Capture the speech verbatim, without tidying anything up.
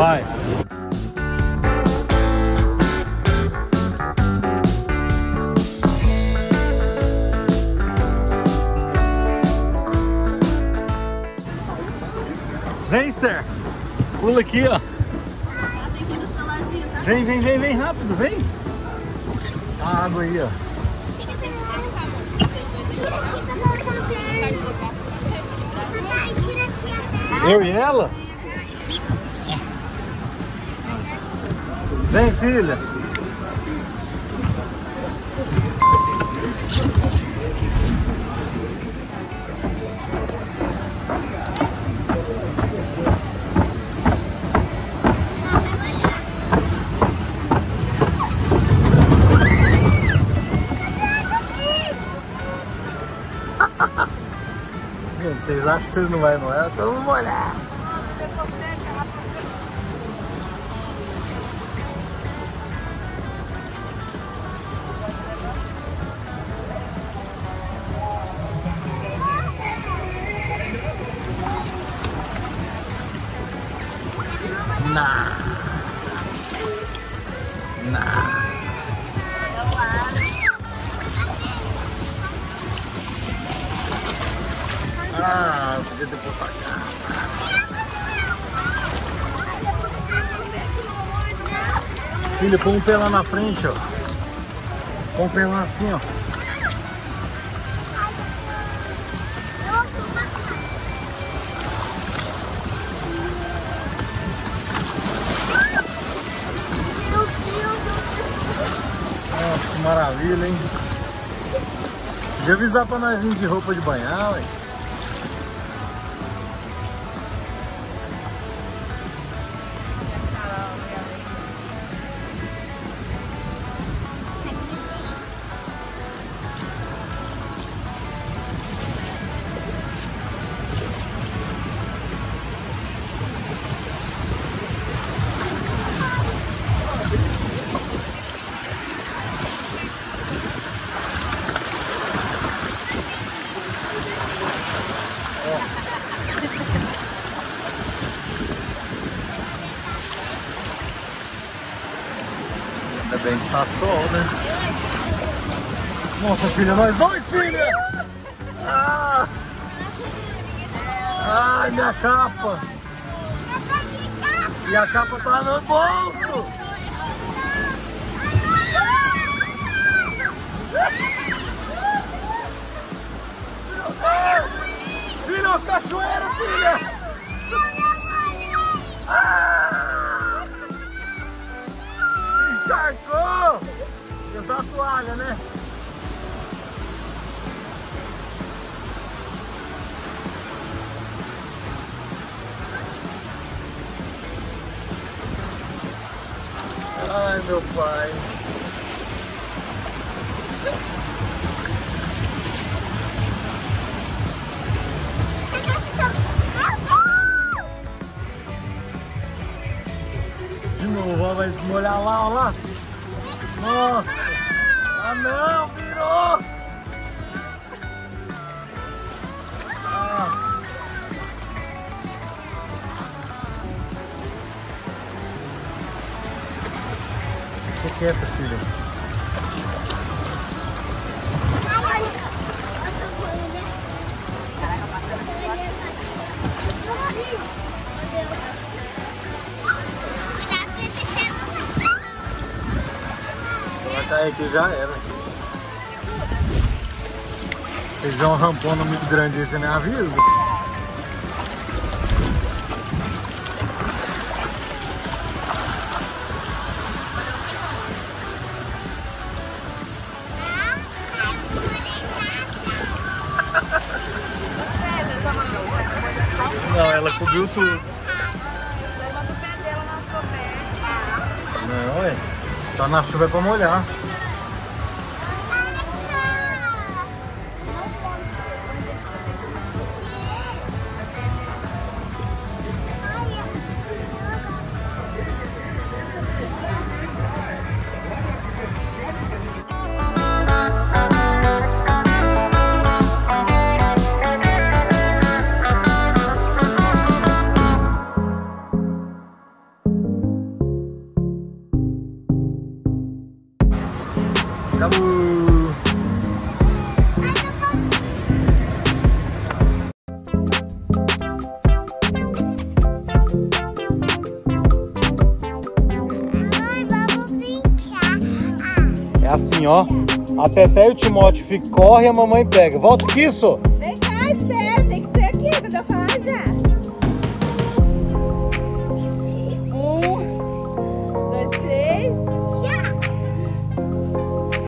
Vai. Vem, Esther. Pula aqui, ó. Vem, vem, vem, vem rápido, vem. A água aí, ó. Eu e ela? Vem, filha. Gente, vocês acham que vocês não vão molhar? Então vamos molhar. Nah. Nah. Ah, eu podia ter postado. Filha, põe um pé lá na frente, ó. Põe um pé lá assim, ó. Nossa, que maravilha, hein? Podia avisar pra nós vir de roupa de banhar, ué. Ainda bem que tá sol, né? Nossa, filha, nós dois, filha! Ah! Ai, minha capa! E a capa tá no bolso! Virou cachoeira, filha! Da toalha, né? Ai, meu pai. De novo, ó, vai molhar lá, ó lá. Nossa. Ah, não, virou! Ah. Fica quieta, filha. Caraca, passando por lá. Vai cair aqui, já era. Se vocês verem um rampona muito grande aí, você me avisa. Não, ela cobriu tudo. Levanta o pé dela na sua perna. Não, é. Tá na chuva é pra molhar. Acabou! É assim, ó. A Teté e o Timóteo ficam, corre e a mamãe pega. Volta, isso!